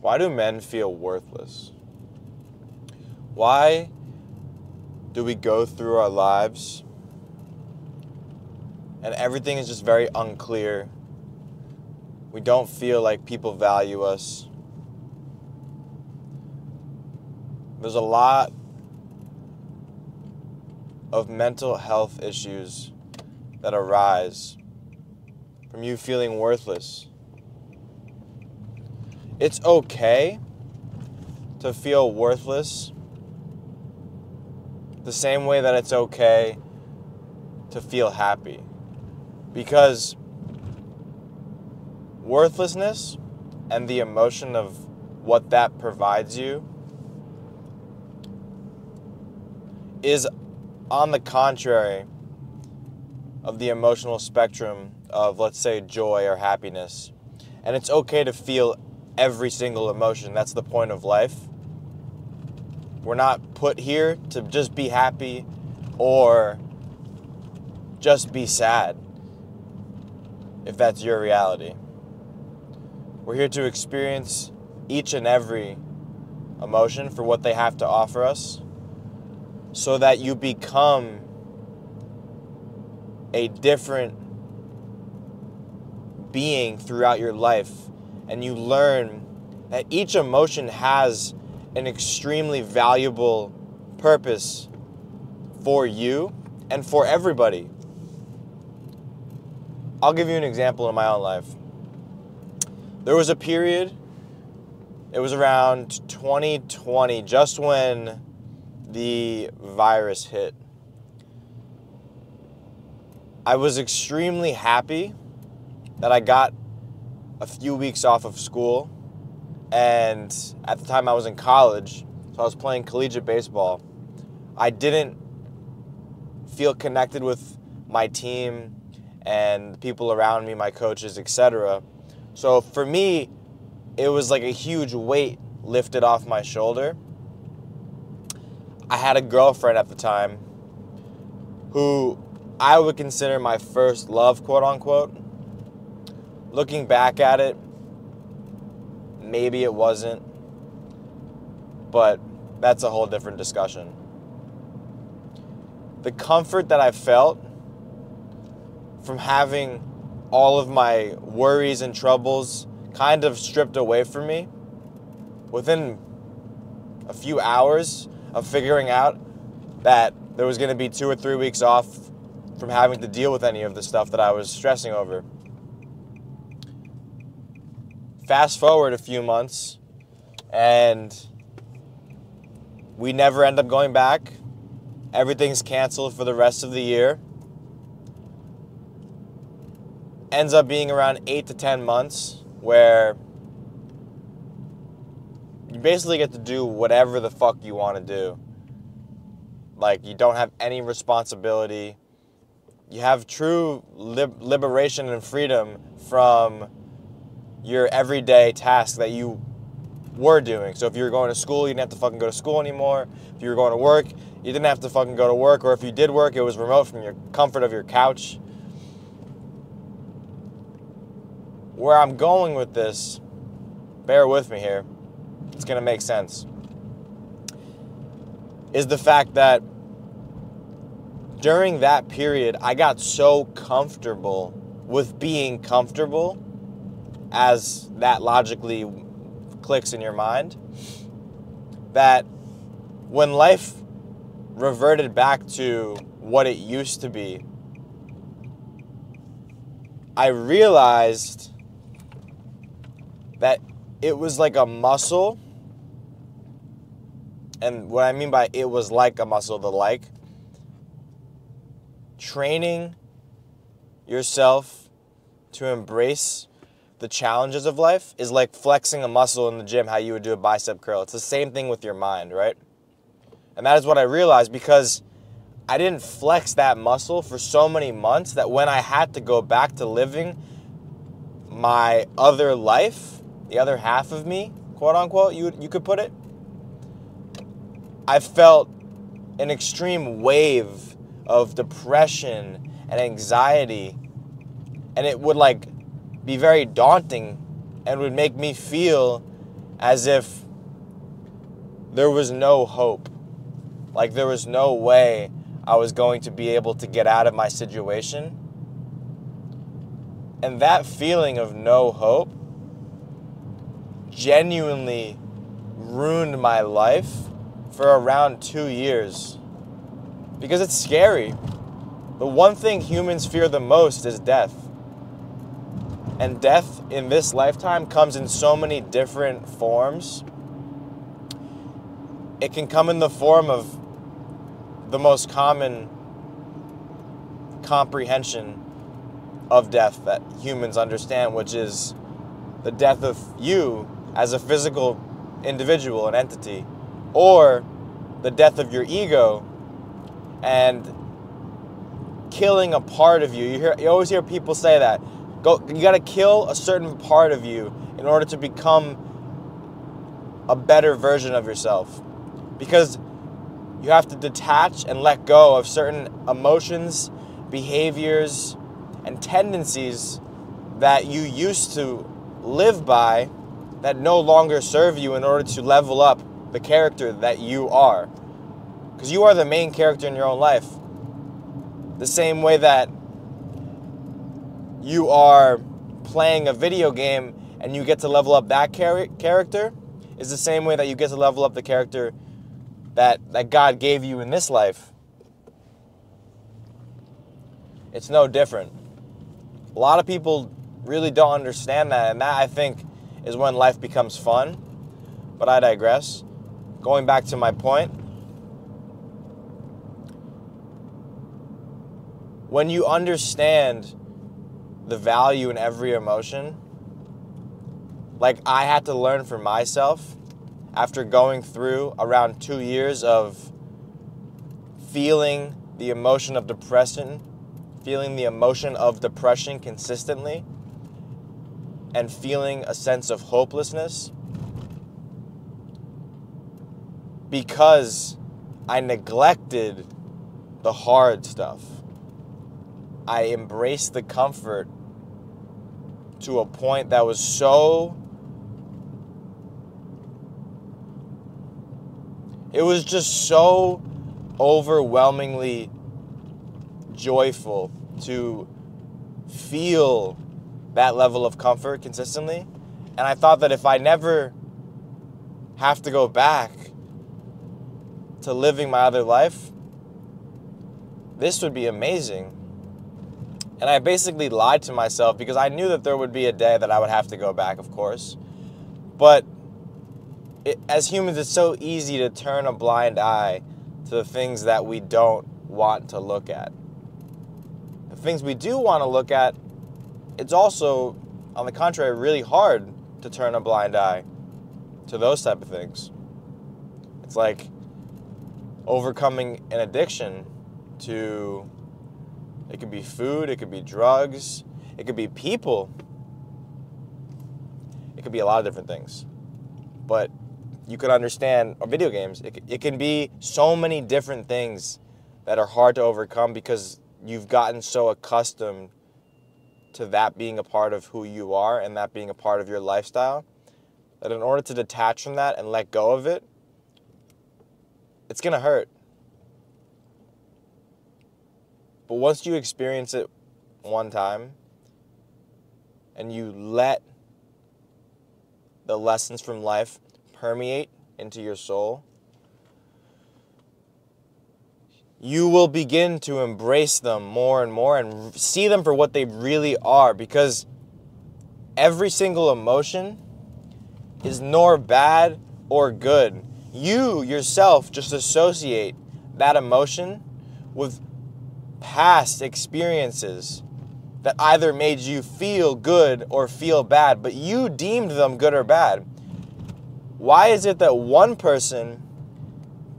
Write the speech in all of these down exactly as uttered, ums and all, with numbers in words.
Why do men feel worthless? Why do we go through our lives and everything is just very unclear? We don't feel like people value us. There's a lot of mental health issues that arise from you feeling worthless. It's okay to feel worthless the same way that it's okay to feel happy. Because worthlessness and the emotion of what that provides you is, on the contrary, of the emotional spectrum of, let's say, joy or happiness. And it's okay to feel every single emotion. That's the point of life. We're not put here to just be happy or just be sad, if that's your reality. We're here to experience each and every emotion for what they have to offer us, so that you become a different being throughout your life, and you learn that each emotion has an extremely valuable purpose for you and for everybody. I'll give you an example in my own life. There was a period, it was around twenty twenty, just when the virus hit. I was extremely happy that I got a few weeks off of school, and at the time I was in college, so I was playing collegiate baseball. I didn't feel connected with my team and the people around me, my coaches, et cetera. So for me, it was like a huge weight lifted off my shoulder. I had a girlfriend at the time who I would consider my first love, quote unquote. Looking back at it, maybe it wasn't, but that's a whole different discussion. The comfort that I felt from having all of my worries and troubles kind of stripped away from me, within a few hours of figuring out that there was gonna be two or three weeks off from having to deal with any of the stuff that I was stressing over. Fast forward a few months, and we never end up going back. Everything's canceled for the rest of the year. Ends up being around eight to ten months where you basically get to do whatever the fuck you want to do. Like, you don't have any responsibility. You have true lib- liberation and freedom from your everyday tasks that you were doing. So if you were going to school, you didn't have to fucking go to school anymore. If you were going to work, you didn't have to fucking go to work. Or if you did work, it was remote from your comfort of your couch. Where I'm going with this, bear with me here, it's gonna make sense, is the fact that during that period, I got so comfortable with being comfortable, as that logically clicks in your mind, that when life reverted back to what it used to be, I realized that it was like a muscle. And what I mean by it was like a muscle, the like, training yourself to embrace the challenges of life is like flexing a muscle in the gym, how you would do a bicep curl. It's the same thing with your mind, right? And that is what I realized, because I didn't flex that muscle for so many months that when I had to go back to living my other life, the other half of me, quote unquote, you, you could put it, I felt an extreme wave of depression and anxiety, and it would like be very daunting and would make me feel as if there was no hope. Like there was no way I was going to be able to get out of my situation. And that feeling of no hope genuinely ruined my life for around two years. Because it's scary. The one thing humans fear the most is death. And death in this lifetime comes in so many different forms. It can come in the form of the most common comprehension of death that humans understand, which is the death of you as a physical individual, an entity, or the death of your ego and killing a part of you. You hear, you always hear people say that. Go, you gotta kill a certain part of you in order to become a better version of yourself. Because you have to detach and let go of certain emotions, behaviors, and tendencies that you used to live by that no longer serve you in order to level up the character that you are. Because you are the main character in your own life. The same way that you are playing a video game and you get to level up that char- character is the same way that you get to level up the character That, that God gave you in this life. It's no different. A lot of people really don't understand that, and that, I think, is when life becomes fun. But I digress. Going back to my point, when you understand the value in every emotion, like I had to learn for myself, after going through around two years of feeling the emotion of depression, feeling the emotion of depression consistently, and feeling a sense of hopelessness, because I neglected the hard stuff. I embraced the comfort to a point that was so... It was just so overwhelmingly joyful to feel that level of comfort consistently. And I thought that if I never have to go back to living my other life, this would be amazing. And I basically lied to myself because I knew that there would be a day that I would have to go back, of course. But It, as humans, it's so easy to turn a blind eye to the things that we don't want to look at. The things we do want to look at, it's also, on the contrary, really hard to turn a blind eye to those type of things. It's like overcoming an addiction to, it could be food, it could be drugs, it could be people. It could be a lot of different things. But you can understand, or video games, it, it can be so many different things that are hard to overcome because you've gotten so accustomed to that being a part of who you are and that being a part of your lifestyle, that in order to detach from that and let go of it, it's gonna hurt. But once you experience it one time and you let the lessons from life permeate into your soul, you will begin to embrace them more and more and see them for what they really are, because every single emotion is nor bad or good. You yourself just associate that emotion with past experiences that either made you feel good or feel bad, but you deemed them good or bad. Why is it that one person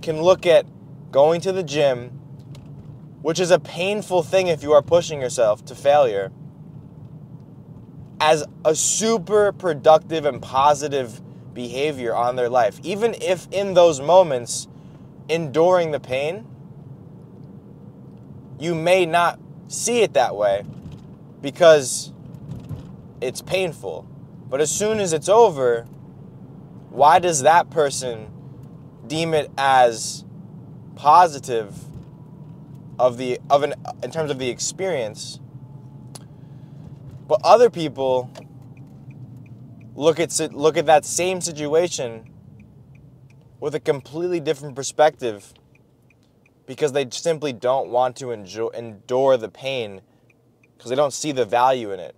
can look at going to the gym, which is a painful thing if you are pushing yourself to failure, as a super productive and positive behavior on their life? Even if in those moments, enduring the pain, you may not see it that way, because it's painful. But as soon as it's over, why does that person deem it as positive of the of an in terms of the experience, but other people look at look at that same situation with a completely different perspective because they simply don't want to enjoy, endure the pain because they don't see the value in it.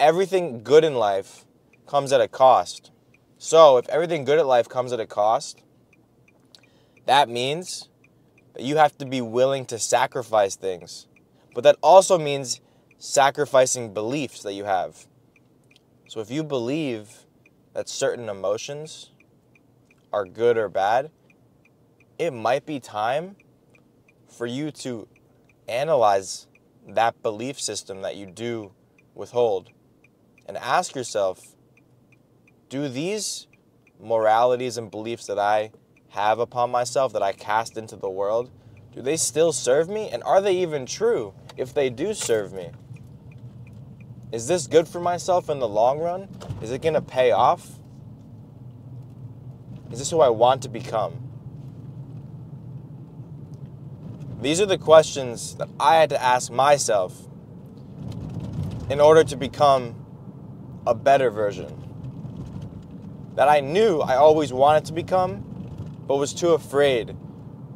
Everything good in life comes at a cost. So if everything good at life comes at a cost, that means that you have to be willing to sacrifice things. But that also means sacrificing beliefs that you have. So if you believe that certain emotions are good or bad, it might be time for you to analyze that belief system that you do withhold and ask yourself, do these moralities and beliefs that I have upon myself, that I cast into the world, do they still serve me? And are they even true if they do serve me? Is this good for myself in the long run? Is it going to pay off? Is this who I want to become? These are the questions that I had to ask myself in order to become a better version that I knew I always wanted to become, but was too afraid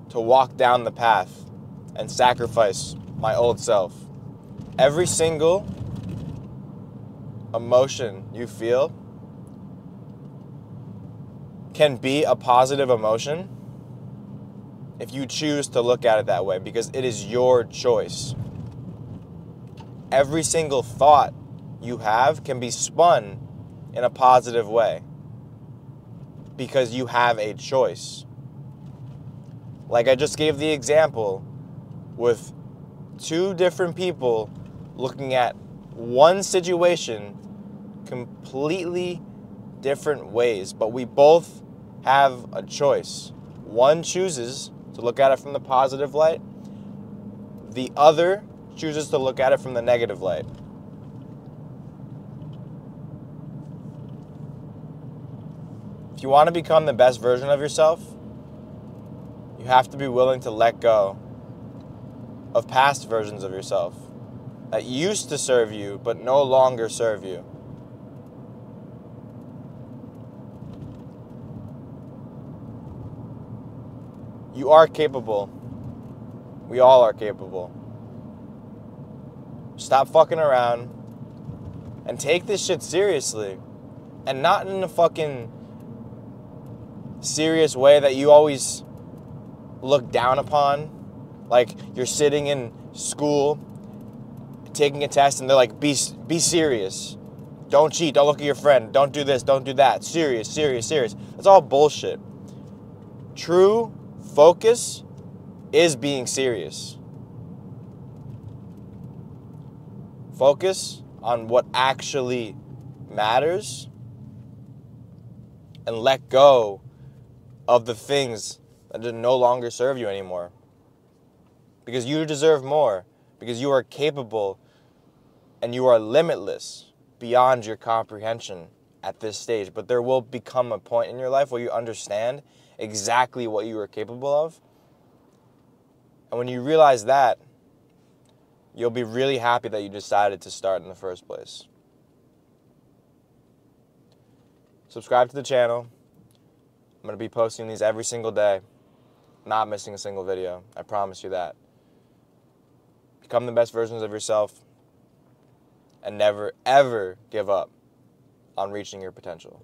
to walk down the path and sacrifice my old self. Every single emotion you feel can be a positive emotion if you choose to look at it that way, because it is your choice. Every single thought you have can be spun in a positive way, because you have a choice. Like I just gave the example with two different people looking at one situation completely different ways, but we both have a choice. One chooses to look at it from the positive light, the other chooses to look at it from the negative light. If you want to become the best version of yourself, you have to be willing to let go of past versions of yourself that used to serve you but no longer serve you. You are capable. We all are capable. Stop fucking around and take this shit seriously, and not in a fucking serious way that you always look down upon. Like you're sitting in school taking a test and they're like, be be serious, don't cheat, don't look at your friend, don't do this, don't do that, serious, serious, serious. That's all bullshit. True focus is being serious. Focus on what actually matters and let go of the things that no longer serve you anymore, because you deserve more, because you are capable and you are limitless beyond your comprehension at this stage. But there will become a point in your life where you understand exactly what you are capable of, and when you realize that, you'll be really happy that you decided to start in the first place. Subscribe to the channel. I'm going to be posting these every single day, not missing a single video. I promise you that. Become the best versions of yourself and never, ever give up on reaching your potential.